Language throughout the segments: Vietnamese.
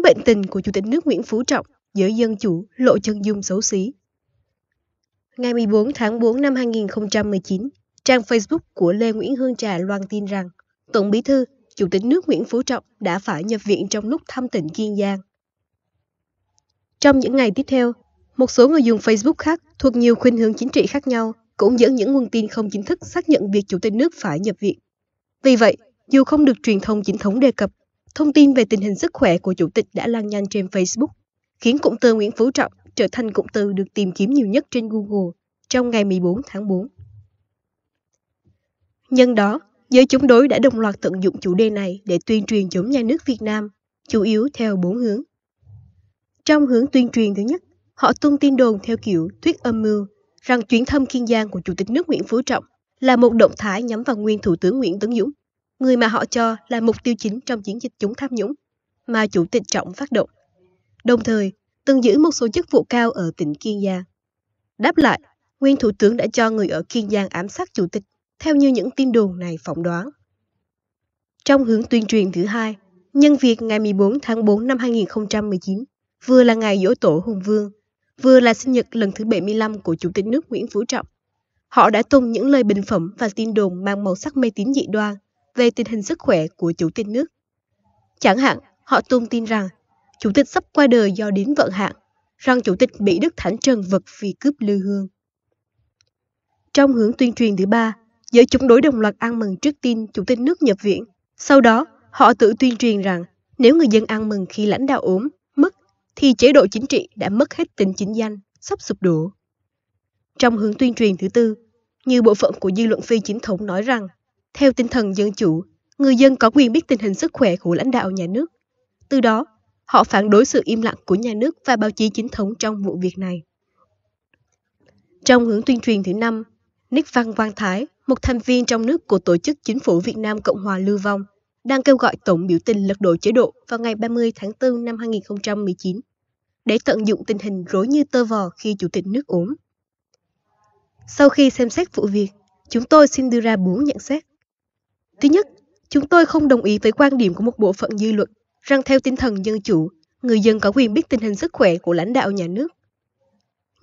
Chứng bệnh tình của Chủ tịch nước Nguyễn Phú Trọng giới dân chủ lộ chân dung xấu xí. Ngày 14 tháng 4 năm 2019, trang Facebook của Lê Nguyễn Hương Trà loan tin rằng Tổng Bí thư, Chủ tịch nước Nguyễn Phú Trọng đã phải nhập viện trong lúc thăm tỉnh Kiên Giang. Trong những ngày tiếp theo, một số người dùng Facebook khác thuộc nhiều khuynh hướng chính trị khác nhau cũng dẫn những nguồn tin không chính thức xác nhận việc Chủ tịch nước phải nhập viện. Vì vậy, dù không được truyền thông chính thống đề cập, thông tin về tình hình sức khỏe của Chủ tịch đã lan nhanh trên Facebook, khiến cụm từ Nguyễn Phú Trọng trở thành cụm từ được tìm kiếm nhiều nhất trên Google trong ngày 14 tháng 4. Nhân đó, giới chống đối đã đồng loạt tận dụng chủ đề này để tuyên truyền chống nhà nước Việt Nam, chủ yếu theo 4 hướng. Trong hướng tuyên truyền thứ nhất, họ tung tin đồn theo kiểu thuyết âm mưu rằng chuyến thăm Kiên Giang của Chủ tịch nước Nguyễn Phú Trọng là một động thái nhắm vào nguyên Thủ tướng Nguyễn Tấn Dũng, người mà họ cho là mục tiêu chính trong chiến dịch chống tham nhũng mà Chủ tịch Trọng phát động, đồng thời từng giữ một số chức vụ cao ở tỉnh Kiên Giang. Đáp lại, nguyên Thủ tướng đã cho người ở Kiên Giang ám sát Chủ tịch, theo như những tin đồn này phỏng đoán. Trong hướng tuyên truyền thứ hai, nhân việc ngày 14 tháng 4 năm 2019 vừa là ngày giỗ tổ Hùng Vương, vừa là sinh nhật lần thứ 75 của Chủ tịch nước Nguyễn Phú Trọng, họ đã tung những lời bình phẩm và tin đồn mang màu sắc mê tín dị đoan về tình hình sức khỏe của Chủ tịch nước. Chẳng hạn, họ tung tin rằng Chủ tịch sắp qua đời do đến vận hạn, rằng Chủ tịch bị Đức Thánh Trần vật vì cướp lư hương. Trong hướng tuyên truyền thứ ba, giới chống đối đồng loạt ăn mừng trước tin Chủ tịch nước nhập viện. Sau đó, họ tự tuyên truyền rằng nếu người dân ăn mừng khi lãnh đạo ốm, mất, thì chế độ chính trị đã mất hết tính chính danh, sắp sụp đổ. Trong hướng tuyên truyền thứ tư, nhiều bộ phận của dư luận phi chính thống nói rằng theo tinh thần dân chủ, người dân có quyền biết tình hình sức khỏe của lãnh đạo nhà nước. Từ đó, họ phản đối sự im lặng của nhà nước và báo chí chính thống trong vụ việc này. Trong hướng tuyên truyền thứ năm, Nick Văn Quang Thái, một thành viên trong nước của Tổ chức Chính phủ Việt Nam Cộng hòa Lưu Vong, đang kêu gọi tổng biểu tình lật đổ chế độ vào ngày 30 tháng 4 năm 2019 để tận dụng tình hình rối như tơ vò khi Chủ tịch nước ốm. Sau khi xem xét vụ việc, chúng tôi xin đưa ra 4 nhận xét. Thứ nhất, chúng tôi không đồng ý với quan điểm của một bộ phận dư luận rằng theo tinh thần dân chủ, người dân có quyền biết tình hình sức khỏe của lãnh đạo nhà nước.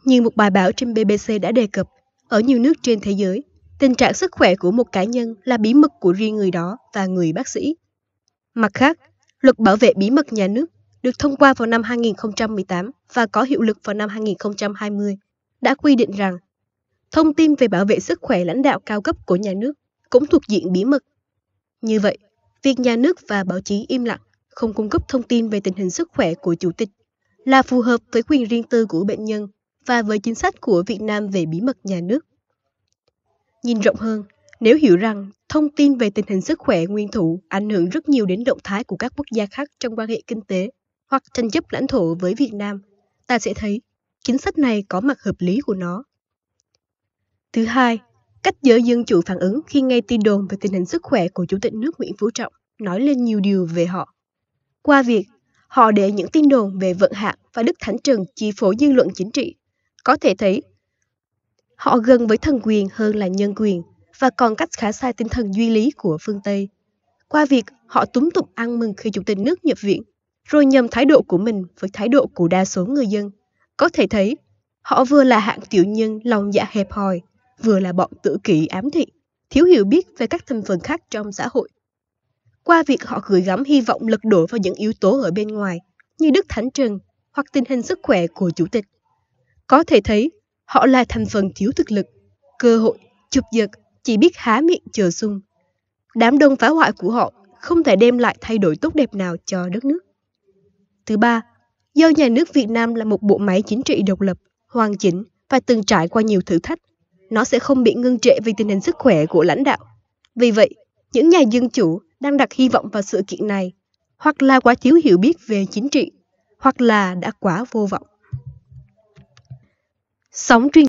Như một bài báo trên BBC đã đề cập, ở nhiều nước trên thế giới, tình trạng sức khỏe của một cá nhân là bí mật của riêng người đó và người bác sĩ. Mặt khác, luật bảo vệ bí mật nhà nước được thông qua vào năm 2018 và có hiệu lực vào năm 2020 đã quy định rằng thông tin về bảo vệ sức khỏe lãnh đạo cao cấp của nhà nước cũng thuộc diện bí mật. Như vậy, việc nhà nước và báo chí im lặng không cung cấp thông tin về tình hình sức khỏe của Chủ tịch là phù hợp với quyền riêng tư của bệnh nhân và với chính sách của Việt Nam về bí mật nhà nước. Nhìn rộng hơn, nếu hiểu rằng thông tin về tình hình sức khỏe nguyên thủ ảnh hưởng rất nhiều đến động thái của các quốc gia khác trong quan hệ kinh tế hoặc tranh chấp lãnh thổ với Việt Nam, ta sẽ thấy chính sách này có mặt hợp lý của nó. Thứ hai, cách giới dân chủ phản ứng khi nghe tin đồn về tình hình sức khỏe của Chủ tịch nước Nguyễn Phú Trọng nói lên nhiều điều về họ. Qua việc, họ để những tin đồn về vận hạn và Đức Thánh Trần chi phối dư luận chính trị, có thể thấy họ gần với thần quyền hơn là nhân quyền và còn cách khá sai tinh thần duy lý của phương Tây. Qua việc họ túm tụng ăn mừng khi Chủ tịch nước nhập viện, rồi nhầm thái độ của mình với thái độ của đa số người dân, có thể thấy họ vừa là hạng tiểu nhân lòng dạ hẹp hòi, vừa là bọn tự kỷ ám thị, thiếu hiểu biết về các thành phần khác trong xã hội. Qua việc họ gửi gắm hy vọng lật đổ vào những yếu tố ở bên ngoài như Đức Thánh Trần hoặc tình hình sức khỏe của Chủ tịch, có thể thấy họ là thành phần thiếu thực lực, cơ hội, chụp giật, chỉ biết há miệng chờ sung. Đám đông phá hoại của họ không thể đem lại thay đổi tốt đẹp nào cho đất nước. Thứ ba, do nhà nước Việt Nam là một bộ máy chính trị độc lập, hoàn chỉnh và từng trải qua nhiều thử thách, nó sẽ không bị ngưng trệ vì tình hình sức khỏe của lãnh đạo. Vì vậy, những nhà dân chủ đang đặt hy vọng vào sự kiện này, hoặc là quá thiếu hiểu biết về chính trị, hoặc là đã quá vô vọng. Sóng truyền